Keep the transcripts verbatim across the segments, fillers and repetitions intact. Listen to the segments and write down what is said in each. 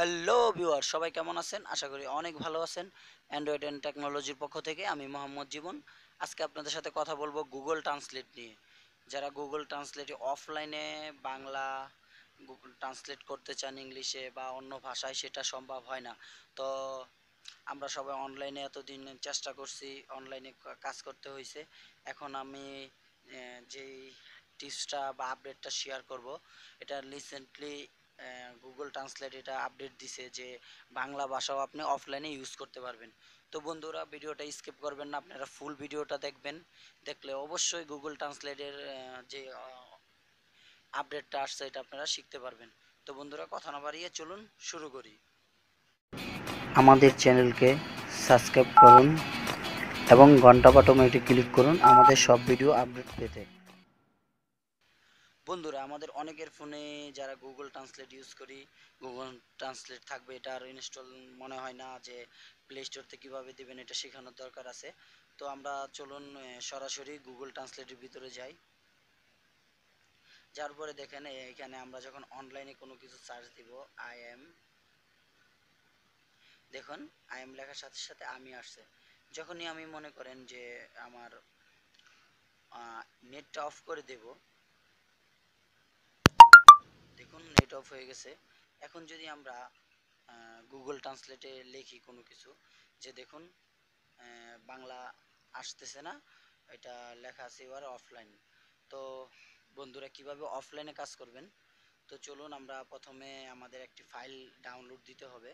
Hello viewer, সবাই কেমন আছেন? আশা করি অনেক ভালো আছেন। অ্যান্ড্রয়েড অ্যান্ড টেকনোলজির পক্ষ থেকে আমি মোহাম্মদ জীবন। আজকে আপনাদের সাথে কথা বলবো গুগল ট্রান্সলেট নিয়ে। যারা গুগল ট্রান্সলেটে অফলাইনে বাংলা ট্রান্সলেট করতে চান ইংলিশে বা অন্য ভাষায়, সেটা সম্ভব হয় না। তো আমরা সবাই অনলাইনে এতদিন চেষ্টা করছি, অনলাইনে কাজ করতে হয়েছে। এখন আমি যেই টিপসটা বা আপডেটটা শেয়ার করব, এটা রিসেন্টলি গুগল ট্রান্সলেট এটা আপডেট দিছে যে বাংলা ভাষাও আপনি অফলাইনে ইউজ করতে পারবেন। তো বন্ধুরা, ভিডিওটা স্কিপ করবেন না, আপনারা ফুল ভিডিওটা দেখবেন। দেখলে অবশ্যই গুগল ট্রান্সলেটের যে আপডেটটা আসছে এটা আপনারা শিখতে পারবেন। তো বন্ধুরা, কথা না বাড়িয়ে চলুন শুরু করি। আমাদের চ্যানেলকে সাবস্ক্রাইব করুন এবং ঘন্টা বাটনে ক্লিক করুন আমাদের সব ভিডিও আপডেট পেতে। বন্ধুরা, আমাদের অনেকের ফোনে যারা গুগল ট্রান্সলেট ইউজ করি, গুগল ট্রান্সলেট থাকবে, এটা আর ইনস্টল মনে হয় না যে প্লে স্টোরতে কীভাবে দেবেন, এটা শেখানোর দরকার আছে। তো আমরা চলুন সরাসরি গুগল ট্রান্সলেটের ভিতরে যাই। যার পরে দেখেন এখানে আমরা যখন অনলাইনে কোনো কিছু সার্চ দিব, আই এম, দেখুন আই এম লেখার সাথে সাথে আমি আসছে। যখনই আমি মনে করেন যে আমার নেটটা অফ করে দেব, দেখুন নেট অফ হয়ে গেছে। এখন যদি আমরা গুগল ট্রান্সলেটে লিখি কোনো কিছু, যে দেখুন বাংলা আসতেছে না, এটা লেখা আছে এবার অফলাইন। তো বন্ধুরা, কিভাবে অফলাইনে কাজ করবেন, তো চলুন আমরা প্রথমে আমাদের একটি ফাইল ডাউনলোড দিতে হবে।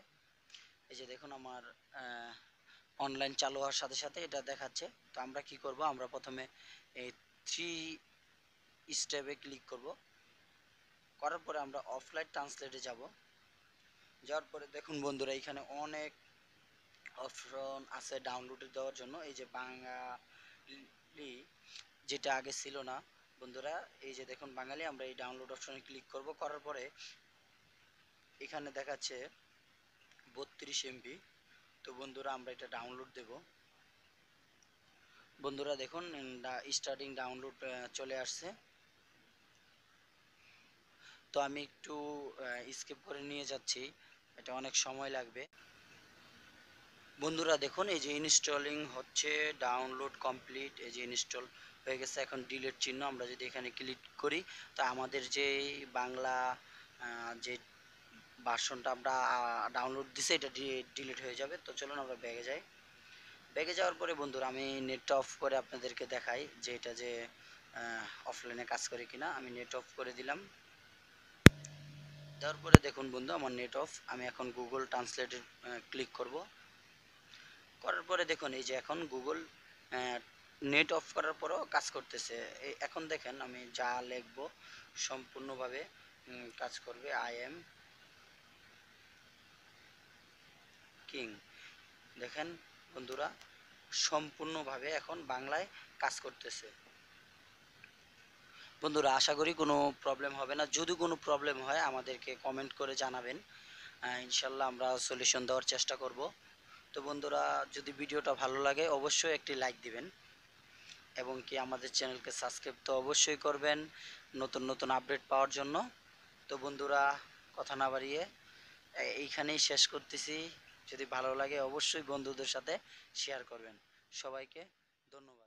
এই যে দেখুন আমার অনলাইন চালু হওয়ার সাথে সাথে এটা দেখাচ্ছে। তো আমরা কি করব, আমরা প্রথমে এই থ্রি স্টেপে ক্লিক করব। করার পরে আমরা অফলাইন ট্রান্সলেটে যাব। যাওয়ার পরে দেখুন বন্ধুরা, এখানে অনেক অপশন আছে ডাউনলোডে দেওয়ার জন্য। এই যে বাঙালি যেটা আগে ছিল না বন্ধুরা, এই যে দেখুন বাঙালি, আমরা এই ডাউনলোড অপশনে ক্লিক করব। করার পরে এখানে দেখাচ্ছে বত্রিশ এমবি। তো বন্ধুরা আমরা এটা ডাউনলোড দেব। বন্ধুরা দেখুন স্টার্টিং ডাউনলোড চলে আসছে। তো আমি একটু স্কিপ করে নিয়ে যাচ্ছি, এটা অনেক সময় লাগবে। বন্ধুরা দেখুন এই যে ইনস্টলিং হচ্ছে, ডাউনলোড কমপ্লিট, এই যে ইনস্টল হয়ে গেছে। এখন ডিলিট চিহ্ন, আমরা যদি এখানে ক্লিক করি, তো আমাদের যে বাংলা যে ভার্সনটা আমরা ডাউনলোড দিছি এটা ডিলিট হয়ে যাবে। তো চলুন আমরা ব্যাগে যাই। ব্যাগে যাওয়ার পরে বন্ধুরা আমি নেট অফ করে আপনাদেরকে দেখাই যে এটা যে অফলাইনে কাজ করে কিনা। আমি নেট অফ করে দিলাম। দেওয়ার পরে দেখুন বন্ধু আমার নেট অফ। আমি এখন গুগল ট্রান্সলেটে ক্লিক করব। করার পরে দেখুন এই যে এখন গুগল নেট অফ করার পরও কাজ করতেছে। এখন দেখেন আমি যা লিখব সম্পূর্ণভাবে কাজ করবে। আই এম কিং, দেখেন বন্ধুরা সম্পূর্ণভাবে এখন বাংলায় কাজ করতেছে। বন্ধুরা আশা করি কোনো প্রবলেম হবে না। যদি কোনো প্রবলেম হয় আমাদেরকে কমেন্ট করে জানাবেন, ইনশাল্লাহ আমরা সলিউশন দেওয়ার চেষ্টা করব। তো বন্ধুরা যদি ভিডিওটা ভালো লাগে অবশ্যই একটি লাইক দিবেন এবং কি আমাদের চ্যানেলকে সাবস্ক্রাইব তো অবশ্যই করবেন নতুন নতুন আপডেট পাওয়ার জন্য। তো বন্ধুরা কথা না বাড়িয়ে এইখানেই শেষ করতেছি। যদি ভালো লাগে অবশ্যই বন্ধুদের সাথে শেয়ার করবেন। সবাইকে ধন্যবাদ।